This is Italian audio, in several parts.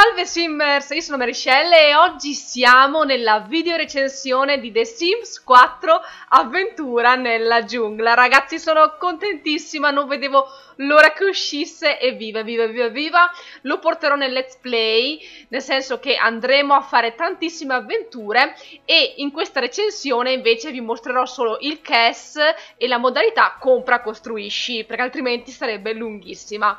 Salve Simmers, io sono MaryShell e oggi siamo nella video recensione di The Sims 4 Avventura nella giungla. Ragazzi, sono contentissima, non vedevo l'ora che uscisse e viva! Lo porterò nel let's play, nel senso che andremo a fare tantissime avventure e in questa recensione invece vi mostrerò solo il cash e la modalità compra-costruisci, perché altrimenti sarebbe lunghissima.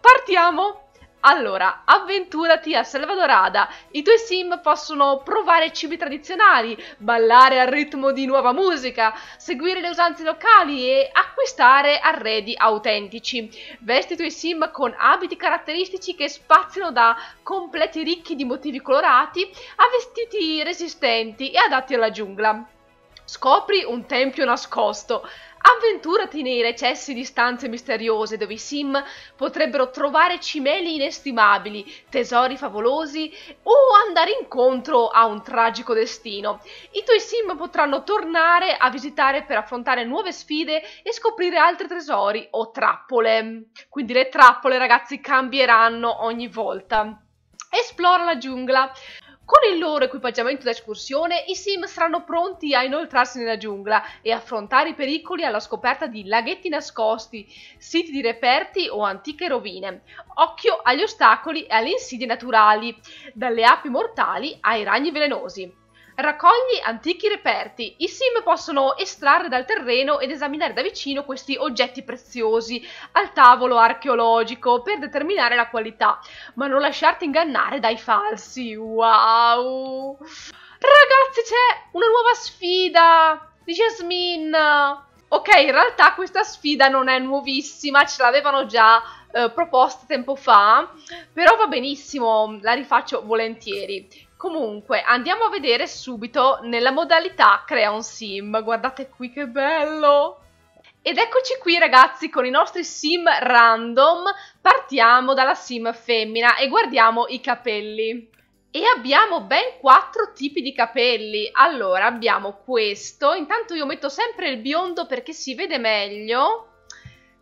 Partiamo! Allora, avventurati a Selvadorada. I tuoi sim possono provare cibi tradizionali, ballare al ritmo di nuova musica, seguire le usanze locali e acquistare arredi autentici. Vesti i tuoi sim con abiti caratteristici che spaziano da completi ricchi di motivi colorati a vestiti resistenti e adatti alla giungla. Scopri un tempio nascosto. Avventurati nei recessi di stanze misteriose dove i sim potrebbero trovare cimeli inestimabili, tesori favolosi o andare incontro a un tragico destino. I tuoi sim potranno tornare a visitare per affrontare nuove sfide e scoprire altri tesori o trappole. Quindi le trappole, ragazzi, cambieranno ogni volta. Esplora la giungla. Con il loro equipaggiamento da escursione, i sim saranno pronti a inoltrarsi nella giungla e affrontare i pericoli alla scoperta di laghetti nascosti, siti di reperti o antiche rovine. Occhio agli ostacoli e alle insidie naturali, dalle api mortali ai ragni velenosi. Raccogli antichi reperti. I sim possono estrarre dal terreno ed esaminare da vicino questi oggetti preziosi al tavolo archeologico per determinare la qualità, ma non lasciarti ingannare dai falsi. Wow! Ragazzi, c'è una nuova sfida di Jasmine! Ok, in realtà questa sfida non è nuovissima, ce l'avevano già proposta tempo fa, però va benissimo, la rifaccio volentieri. Comunque, andiamo a vedere subito nella modalità crea un sim, guardate qui che bello! Ed eccoci qui ragazzi con i nostri sim random, partiamo dalla sim femmina e guardiamo i capelli. E abbiamo ben 4 tipi di capelli, allora abbiamo questo, intanto io metto sempre il biondo perché si vede meglio.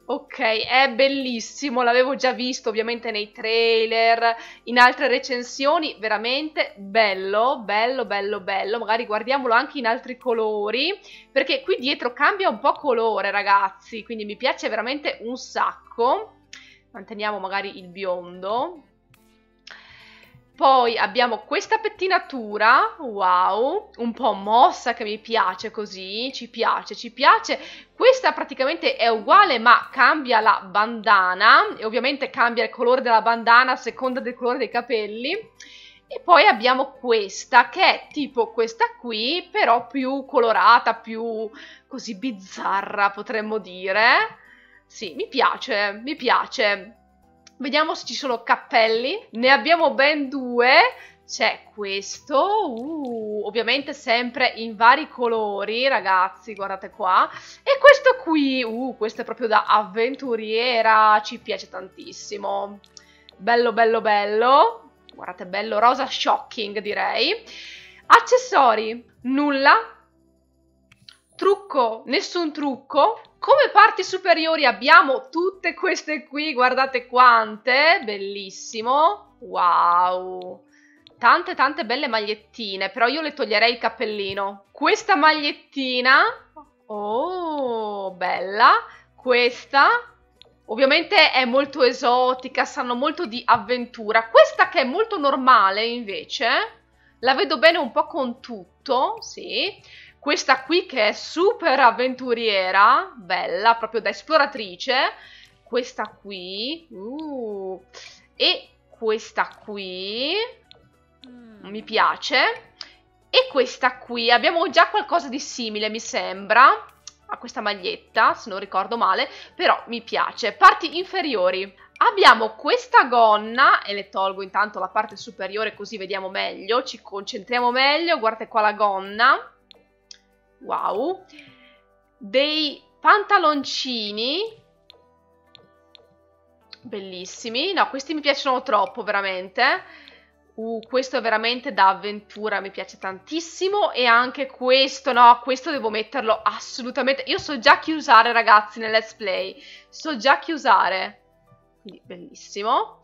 Ok, è bellissimo, l'avevo già visto ovviamente nei trailer, in altre recensioni, veramente bello, magari guardiamolo anche in altri colori, perché qui dietro cambia un po' colore ragazzi, quindi mi piace veramente un sacco, manteniamo magari il biondo, poi abbiamo questa pettinatura, wow, un po' mossa che mi piace così, ci piace, questa praticamente è uguale ma cambia la bandana e ovviamente cambia il colore della bandana a seconda del colore dei capelli e poi abbiamo questa che è tipo questa qui però più colorata, più così bizzarra potremmo dire, sì mi piace. Vediamo se ci sono cappelli, ne abbiamo ben 2, c'è questo, ovviamente sempre in vari colori ragazzi, guardate qua, e questo qui, questo è proprio da avventuriera, ci piace tantissimo, bello, guardate bello, rosa shocking direi, accessori, nulla, trucco, nessun trucco. Come parti superiori abbiamo tutte queste qui, guardate quante, bellissimo, wow, tante belle magliettine, però io le toglierei il cappellino. Questa magliettina, oh, bella, questa, ovviamente è molto esotica, sanno molto di avventura, questa che è molto normale invece, la vedo bene un po' con tutto, sì. Questa qui che è super avventuriera, bella, proprio da esploratrice, questa qui, e questa qui, mi piace, e questa qui, abbiamo già qualcosa di simile mi sembra, a questa maglietta, se non ricordo male, però mi piace, parti inferiori. Abbiamo questa gonna, e le tolgo intanto la parte superiore così vediamo meglio, ci concentriamo meglio, guardate qua la gonna. Wow, dei pantaloncini bellissimi, no questi mi piacciono troppo veramente, questo è veramente da avventura, mi piace tantissimo e anche questo, no questo devo metterlo assolutamente, io so già chi usare ragazzi nel let's play, quindi bellissimo.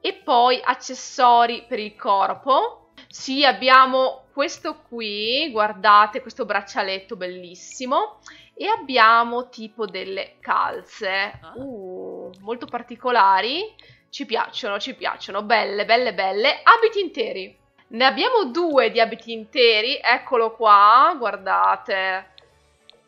E poi accessori per il corpo. Sì, abbiamo questo qui, guardate, questo braccialetto bellissimo. E abbiamo tipo delle calze, molto particolari. Ci piacciono, belle, belle, belle. Abiti interi. Ne abbiamo 2 di abiti interi, eccolo qua, guardate.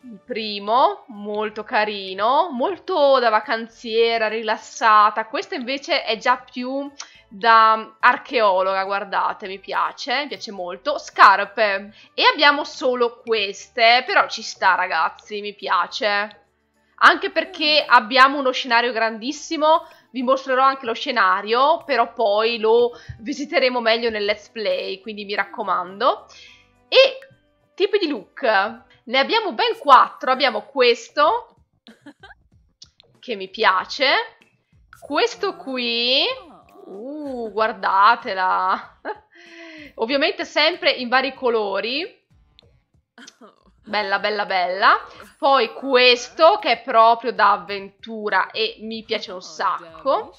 Il primo, molto carino, molto da vacanziera, rilassata. Questa invece è già più da archeologa, guardate, mi piace molto. Scarpe. E abbiamo solo queste, però ci sta ragazzi, mi piace. Anche perché abbiamo uno scenario grandissimo, vi mostrerò anche lo scenario, però poi lo visiteremo meglio nel let's play, quindi mi raccomando. E tipi di look. Ne abbiamo ben 4, abbiamo questo, che mi piace, questo qui, guardatela, ovviamente sempre in vari colori, bella bella bella, poi questo che è proprio da avventura e mi piace un sacco,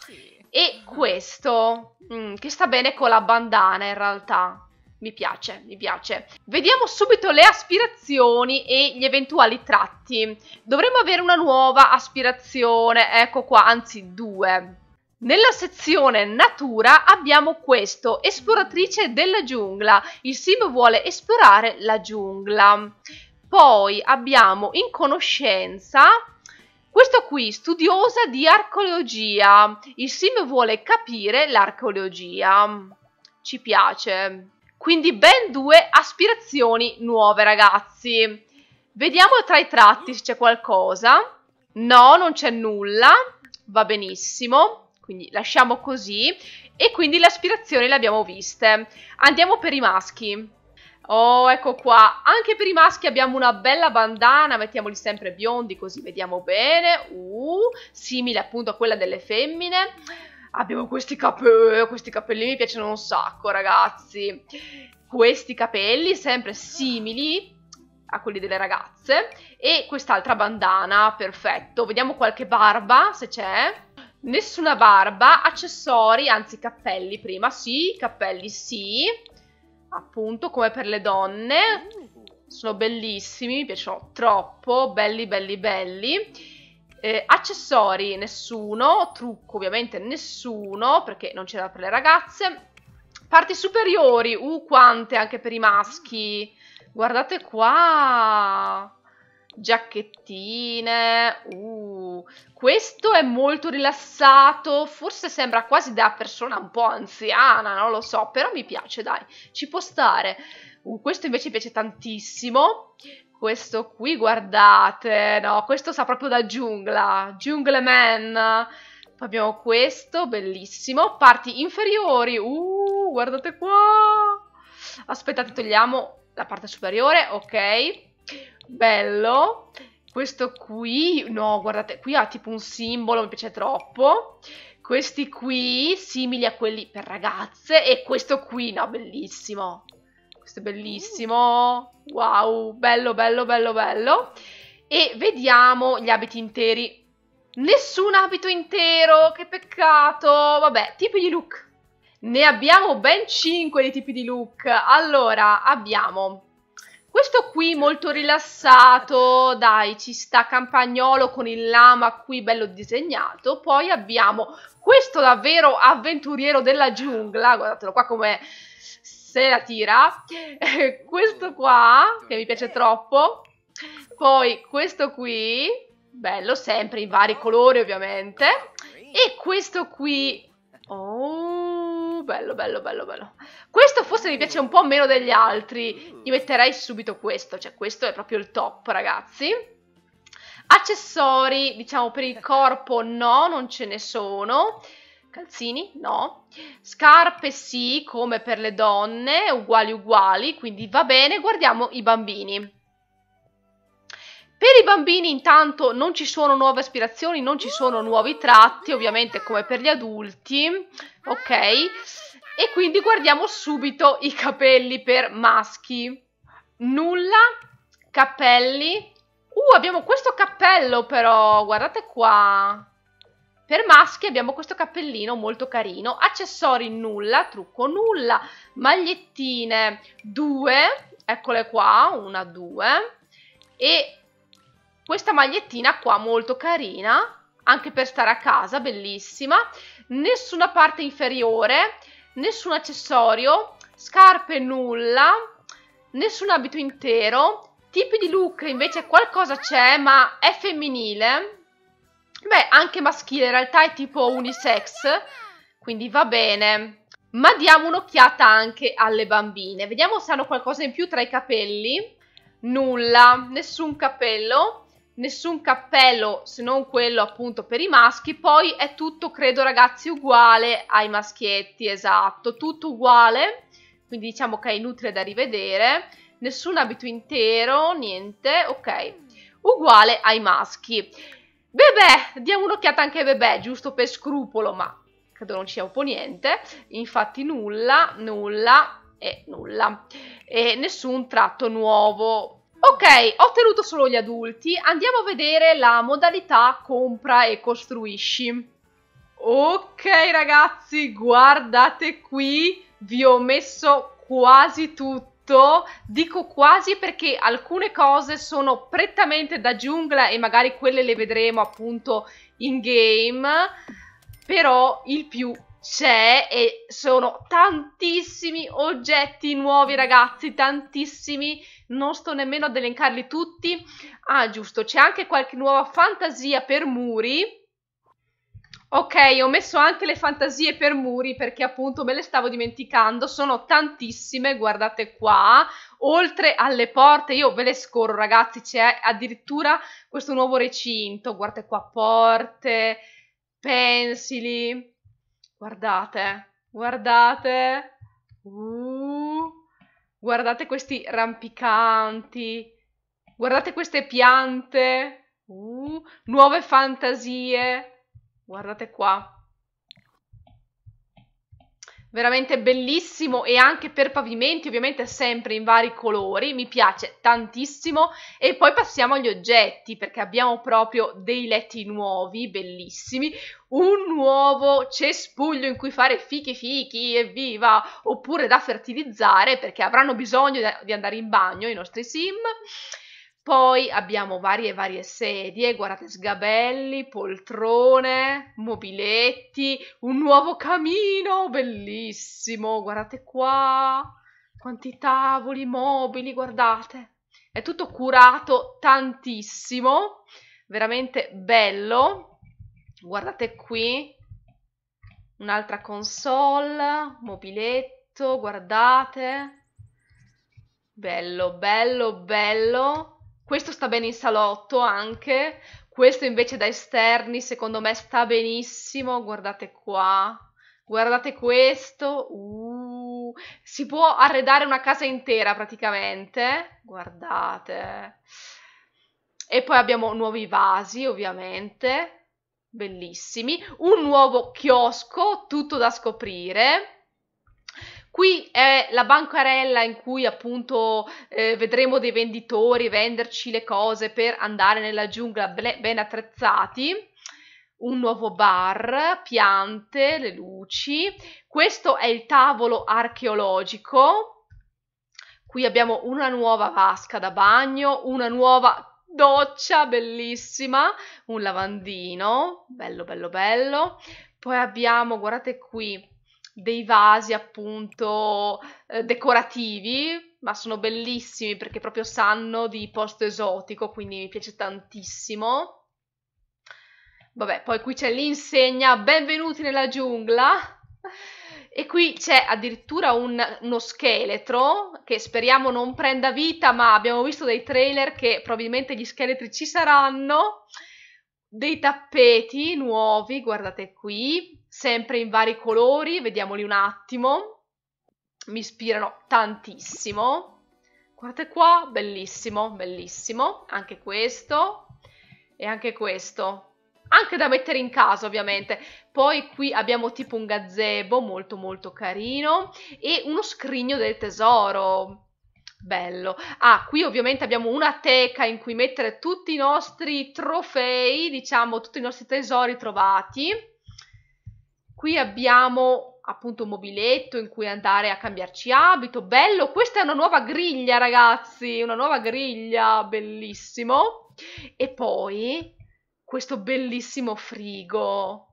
e questo che sta bene con la bandana in realtà. Mi piace, mi piace. Vediamo subito le aspirazioni e gli eventuali tratti. Dovremmo avere una nuova aspirazione, ecco qua, anzi 2. Nella sezione natura abbiamo questo, esploratrice della giungla. Il sim vuole esplorare la giungla. Poi abbiamo in conoscenza questo qui, studiosa di archeologia. Il sim vuole capire l'archeologia. Ci piace. Quindi ben 2 aspirazioni nuove ragazzi. Vediamo tra i tratti se c'è qualcosa. No, non c'è nulla. Va benissimo. Quindi lasciamo così. E quindi le aspirazioni le abbiamo viste. Andiamo per i maschi. Oh, ecco qua. Anche per i maschi abbiamo una bella bandana. Mettiamoli sempre biondi così vediamo bene. Simile appunto a quella delle femmine. Abbiamo questi capelli mi piacciono un sacco ragazzi, questi capelli sempre simili a quelli delle ragazze e quest'altra bandana, perfetto, vediamo qualche barba se c'è, nessuna barba, accessori, anzi cappelli prima, sì, cappelli sì, appunto come per le donne, sono bellissimi, mi piacciono troppo, belli belli belli. Accessori nessuno, trucco ovviamente nessuno perché non c'era per le ragazze, parti superiori, quante anche per i maschi, guardate qua, giacchettine, questo è molto rilassato, forse sembra quasi da persona un po' anziana, non lo so, però mi piace dai, ci può stare, questo invece mi piace tantissimo. Questo qui, guardate, no, questo sa proprio da giungla, Jungleman. Abbiamo questo, bellissimo. Parti inferiori, guardate qua. Aspettate, togliamo la parte superiore, ok. Bello. Questo qui, no, guardate, qui ha tipo un simbolo, mi piace troppo. Questi qui, simili a quelli per ragazze. E questo qui, no, bellissimo. Questo è bellissimo, wow, bello, bello, bello, bello. E vediamo gli abiti interi. Nessun abito intero, che peccato. Vabbè, tipi di look. Ne abbiamo ben 5 di tipi di look. Allora, abbiamo questo qui molto rilassato, dai, ci sta campagnolo con il lama qui bello disegnato. Poi abbiamo questo davvero avventuriero della giungla, guardatelo qua come se la tira, questo qua che mi piace troppo, poi questo qui, bello sempre in vari colori ovviamente, e questo qui, bello bello bello bello, questo forse mi piace un po' meno degli altri, gli metterei subito questo, cioè questo è proprio il top ragazzi, accessori diciamo per il corpo no, non ce ne sono, calzini? No. Scarpe sì, come per le donne, uguali uguali, quindi va bene, guardiamo i bambini. Per i bambini intanto non ci sono nuove aspirazioni, non ci sono nuovi tratti, ovviamente come per gli adulti, ok? E quindi guardiamo subito i capelli per maschi. Nulla, capelli. Abbiamo questo cappello però, guardate qua. Per maschi abbiamo questo cappellino molto carino, accessori nulla, trucco nulla, magliettine 2, eccole qua, una, due, e questa magliettina qua molto carina, anche per stare a casa, bellissima, nessuna parte inferiore, nessun accessorio, scarpe nulla, nessun abito intero, tipi di look invece qualcosa c'è ma è femminile. Beh, anche maschile, in realtà è tipo unisex, quindi va bene. Ma diamo un'occhiata anche alle bambine. Vediamo se hanno qualcosa in più tra i capelli. Nulla, nessun cappello se non quello appunto per i maschi. Poi è tutto, credo ragazzi, uguale ai maschietti, esatto, tutto uguale. Quindi diciamo che è inutile da rivedere. Nessun abito intero, niente, ok. Uguale ai maschi. Bebè, diamo un'occhiata anche ai bebè, giusto per scrupolo, ma credo non sia un po' niente, infatti nulla, nulla e nulla, e nessun tratto nuovo. Ok, ho tenuto solo gli adulti, andiamo a vedere la modalità compra e costruisci. Ok ragazzi, guardate qui, vi ho messo quasi tutto. Dico quasi perché alcune cose sono prettamente da giungla e magari quelle le vedremo appunto in game, però il più c'è e sono tantissimi oggetti nuovi ragazzi, tantissimi, non sto nemmeno ad elencarli tutti. Ah giusto, c'è anche qualche nuova fantasia per muri. Ok, ho messo anche le fantasie per muri perché appunto me le stavo dimenticando, sono tantissime, guardate qua, oltre alle porte, io ve le scorro ragazzi, c'è addirittura questo nuovo recinto, guardate qua, porte, pensili, guardate, guardate, guardate questi rampicanti, guardate queste piante, nuove fantasie. Guardate qua, veramente bellissimo, e anche per pavimenti ovviamente sempre in vari colori, mi piace tantissimo. E poi passiamo agli oggetti perché abbiamo proprio dei letti nuovi, bellissimi, un nuovo cespuglio in cui fare fichi fichi, evviva, oppure da fertilizzare perché avranno bisogno di andare in bagno i nostri sim. Poi abbiamo varie sedie, guardate, sgabelli, poltrone, mobiletti, un nuovo camino, bellissimo, guardate qua, quanti tavoli, mobili, guardate, è tutto curato tantissimo, veramente bello, guardate qui, un'altra console, mobiletto, guardate, bello, bello, bello. Questo sta bene in salotto anche, questo invece da esterni secondo me sta benissimo, guardate qua, guardate questo, si può arredare una casa intera praticamente, guardate. E poi abbiamo nuovi vasi ovviamente, bellissimi, un nuovo chiosco, tutto da scoprire. Qui è la bancarella in cui appunto vedremo dei venditori venderci le cose per andare nella giungla ben attrezzati. Un nuovo bar, piante, le luci. Questo è il tavolo archeologico. Qui abbiamo una nuova vasca da bagno, una nuova doccia bellissima, un lavandino, bello bello bello. Poi abbiamo, guardate qui, dei vasi appunto decorativi, ma sono bellissimi perché proprio sanno di posto esotico, quindi mi piace tantissimo. Vabbè, poi qui c'è l'insegna benvenuti nella giungla, e qui c'è addirittura uno scheletro che speriamo non prenda vita, ma abbiamo visto dei trailer che probabilmente gli scheletri ci saranno. Dei tappeti nuovi, guardate qui, sempre in vari colori, vediamoli un attimo, mi ispirano tantissimo, guardate qua, bellissimo, bellissimo, anche questo e anche questo, anche da mettere in casa ovviamente. Poi qui abbiamo tipo un gazebo molto molto carino e uno scrigno del tesoro, Bello. Ah, qui ovviamente abbiamo una teca in cui mettere tutti i nostri trofei, diciamo, tutti i nostri tesori trovati. Qui abbiamo appunto un mobiletto in cui andare a cambiarci abito. Bello, questa è una nuova griglia, ragazzi, una nuova griglia, bellissimo. E poi questo bellissimo frigo.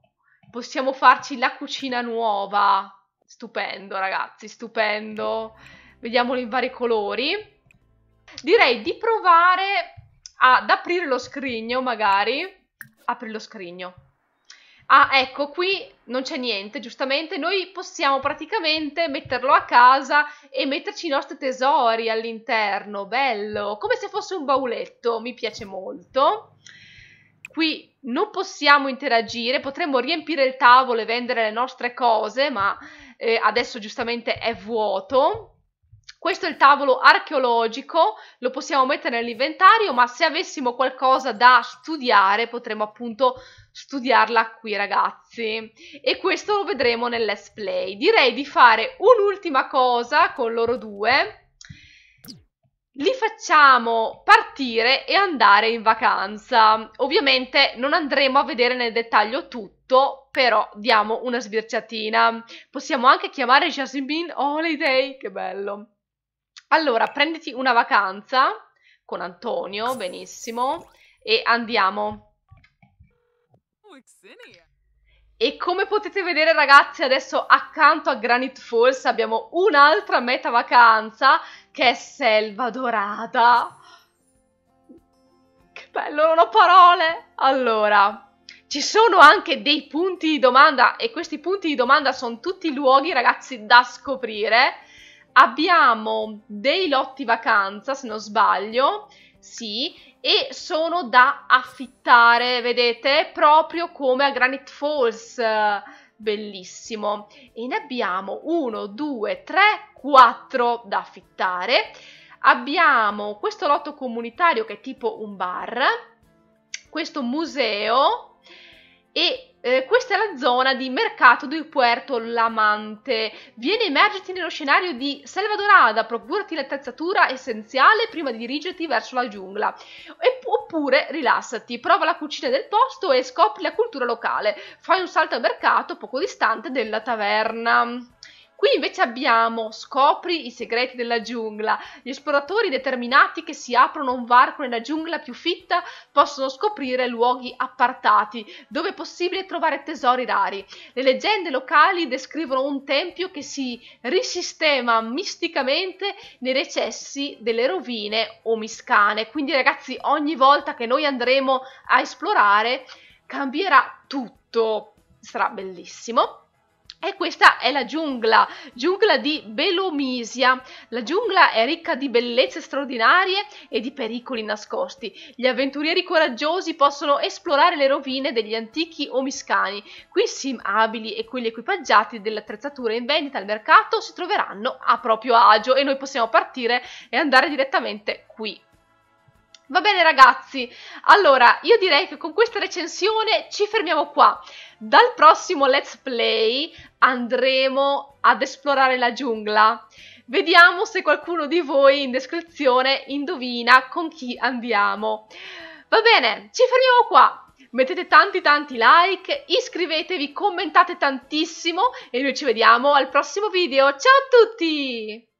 Possiamo farci la cucina nuova. Stupendo, ragazzi, stupendo. Vediamolo in vari colori. Direi di provare ad aprire lo scrigno, magari. Apri lo scrigno. Ah, ecco, qui non c'è niente, giustamente. Noi possiamo praticamente metterlo a casa e metterci i nostri tesori all'interno. Bello, come se fosse un bauletto, mi piace molto. Qui non possiamo interagire, potremmo riempire il tavolo e vendere le nostre cose, ma adesso giustamente è vuoto. Questo è il tavolo archeologico, lo possiamo mettere nell'inventario, ma se avessimo qualcosa da studiare potremmo appunto studiarla qui, ragazzi. E questo lo vedremo nel let's play. Direi di fare un'ultima cosa con loro due. Li facciamo partire e andare in vacanza. Ovviamente non andremo a vedere nel dettaglio tutto, però diamo una sbirciatina. Possiamo anche chiamare Jasmine Holiday, che bello. Allora, prenditi una vacanza con Antonio, benissimo, e andiamo. E come potete vedere, ragazzi, adesso accanto a Granite Falls abbiamo un'altra meta vacanza, che è Selva Dorada. Che bello, non ho parole! Allora, ci sono anche dei punti di domanda, e questi punti di domanda sono tutti luoghi, ragazzi, da scoprire. Abbiamo dei lotti vacanza, se non sbaglio, sì, e sono da affittare, vedete, proprio come a Granite Falls, bellissimo. E ne abbiamo 1, 2, 3, 4 da affittare. Abbiamo questo lotto comunitario che è tipo un bar, questo museo, e questa è la zona di mercato di Puerto Lamante. Vieni immergerti nello scenario di Selvadorada, procurati l'attrezzatura essenziale prima di dirigerti verso la giungla, oppure rilassati, prova la cucina del posto e scopri la cultura locale, fai un salto al mercato poco distante della taverna. Qui invece abbiamo scopri i segreti della giungla. Gli esploratori determinati che si aprono un varco nella giungla più fitta possono scoprire luoghi appartati dove è possibile trovare tesori rari. Le leggende locali descrivono un tempio che si risistema misticamente nei recessi delle rovine omiscane. Quindi, ragazzi, ogni volta che noi andremo a esplorare cambierà tutto. Sarà bellissimo. E questa è la giungla, giungla di Belomisia. La giungla è ricca di bellezze straordinarie e di pericoli nascosti. Gli avventurieri coraggiosi possono esplorare le rovine degli antichi omiscani. Qui sim abili e quelli equipaggiati dell'attrezzatura in vendita al mercato si troveranno a proprio agio, e noi possiamo partire e andare direttamente qui. Va bene, ragazzi, allora io direi che con questa recensione ci fermiamo qua. Dal prossimo let's play andremo ad esplorare la giungla. Vediamo se qualcuno di voi in descrizione indovina con chi andiamo. Va bene, ci fermiamo qua. Mettete tanti like, iscrivetevi, commentate tantissimo e noi ci vediamo al prossimo video. Ciao a tutti!